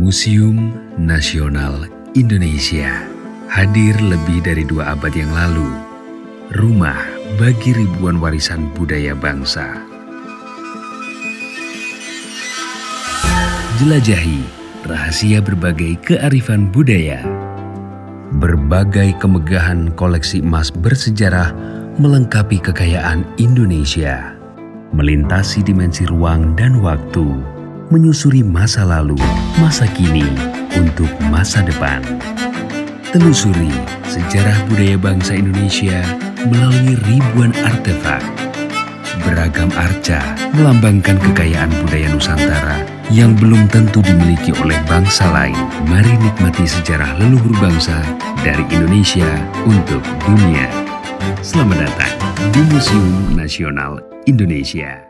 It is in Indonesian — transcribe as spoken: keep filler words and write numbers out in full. Museum Nasional Indonesia. Hadir lebih dari dua abad yang lalu, rumah bagi ribuan warisan budaya bangsa. Jelajahi rahasia berbagai kearifan budaya. Berbagai kemegahan koleksi emas bersejarah melengkapi kekayaan Indonesia. Melintasi dimensi ruang dan waktu, menyusuri masa lalu, masa kini, untuk masa depan. Telusuri sejarah budaya bangsa Indonesia melalui ribuan artefak. Beragam arca melambangkan kekayaan budaya Nusantara yang belum tentu dimiliki oleh bangsa lain. Mari nikmati sejarah leluhur bangsa dari Indonesia untuk dunia. Selamat datang di Museum Nasional Indonesia.